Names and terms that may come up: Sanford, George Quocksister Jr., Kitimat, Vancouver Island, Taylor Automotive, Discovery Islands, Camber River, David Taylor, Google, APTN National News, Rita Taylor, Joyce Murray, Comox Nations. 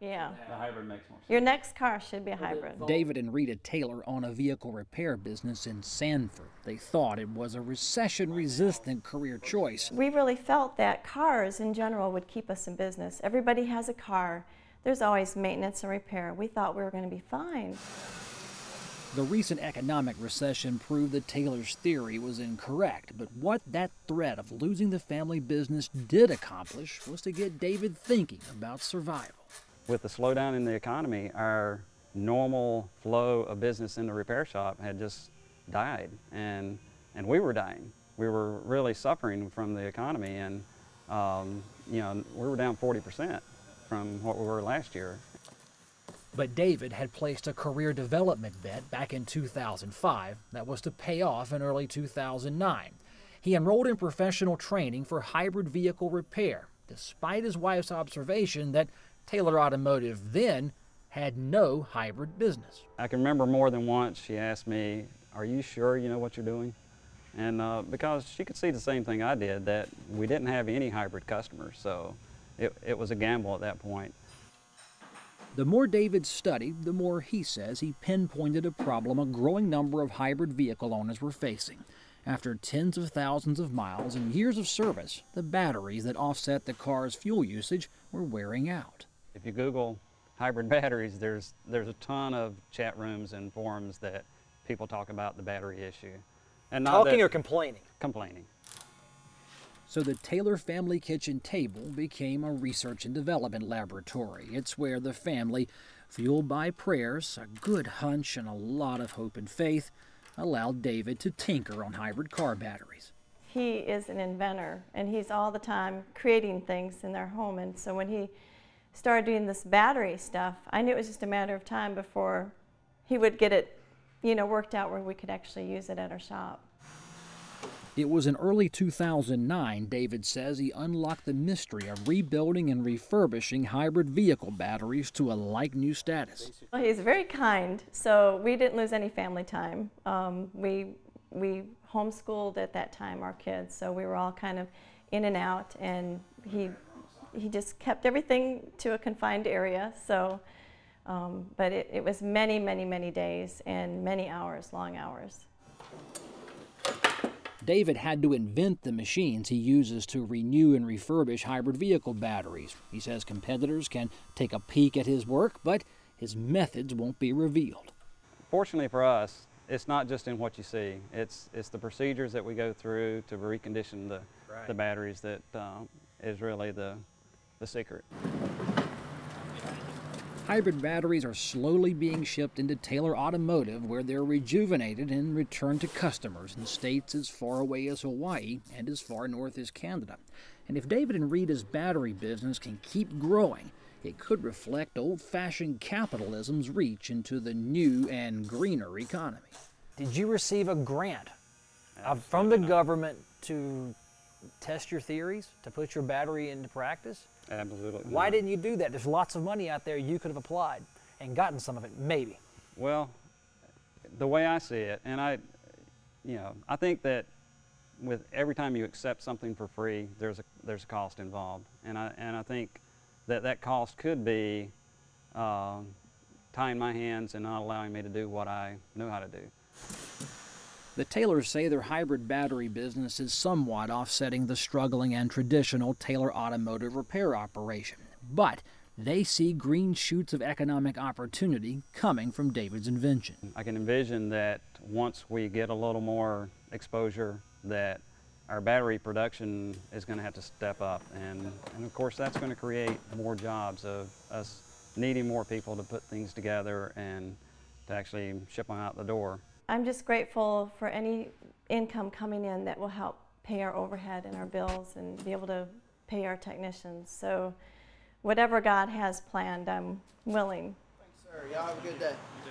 Yeah. The hybrid makes more sense. Your next car should be a hybrid. David and Rita Taylor own a vehicle repair business in Sanford. They thought it was a recession-resistant career choice. We really felt that cars in general would keep us in business. Everybody has a car. There's always maintenance and repair. We thought we were going to be fine. The recent economic recession proved that Taylor's theory was incorrect, but what that threat of losing the family business did accomplish was to get David thinking about survival. With the slowdown in the economy, our normal flow of business in the repair shop had just died, and we were dying. We were really suffering from the economy, and you know, we were down 40% from what we were last year. But David had placed a career development bet back in 2005 that was to pay off in early 2009. He enrolled in professional training for hybrid vehicle repair, despite his wife's observation that Taylor Automotive then had no hybrid business. I can remember more than once she asked me, "Are you sure you know what you're doing?" And because she could see the same thing I did, that we didn't have any hybrid customers, so it was a gamble at that point. The more David studied, the more he says he pinpointed a problem a growing number of hybrid vehicle owners were facing. After tens of thousands of miles and years of service, the batteries that offset the car's fuel usage were wearing out. If you Google hybrid batteries, there's a ton of chat rooms and forums that people talk about the battery issue. And not talking or complaining? Complaining. So the Taylor family kitchen table became a research and development laboratory. It's where the family, fueled by prayers, a good hunch, and a lot of hope and faith, allowed David to tinker on hybrid car batteries. He is an inventor, and he's all the time creating things in their home. And so when he started doing this battery stuff, I knew it was just a matter of time before he would get it, you know, worked out where we could actually use it at our shop. It was in early 2009, David says, he unlocked the mystery of rebuilding and refurbishing hybrid vehicle batteries to a like-new status. Well, he's very kind, so we didn't lose any family time. We homeschooled at that time, our kids, so we were all kind of in and out, and he just kept everything to a confined area. So, but it was many, many, many days and many hours, long hours. David had to invent the machines he uses to renew and refurbish hybrid vehicle batteries. He says competitors can take a peek at his work, but his methods won't be revealed. Fortunately for us, it's not just in what you see. It's the procedures that we go through to recondition the batteries that is really the secret. Hybrid batteries are slowly being shipped into Taylor Automotive, where they're rejuvenated and returned to customers in states as far away as Hawaii and as far north as Canada. And if David and Rita's battery business can keep growing, it could reflect old-fashioned capitalism's reach into the new and greener economy. Did you receive a grant from the government to test your theories, to put your battery into practice? Absolutely. Why didn't you do that? There's lots of money out there you could have applied and gotten some of it, maybe. Well, the way I see it, and I think that with every time you accept something for free, there's a cost involved, and I think that cost could be tying my hands and not allowing me to do what I know how to do. The Taylors say their hybrid battery business is somewhat offsetting the struggling and traditional Taylor Automotive repair operation, but they see green shoots of economic opportunity coming from David's invention. I can envision that once we get a little more exposure, that our battery production is going to have to step up, and of course that's going to create more jobs of us needing more people to put things together and to actually ship them out the door. I'm just grateful for any income coming in that will help pay our overhead and our bills and be able to pay our technicians. So whatever God has planned, I'm willing. Thanks, sir. Y'all have a good day.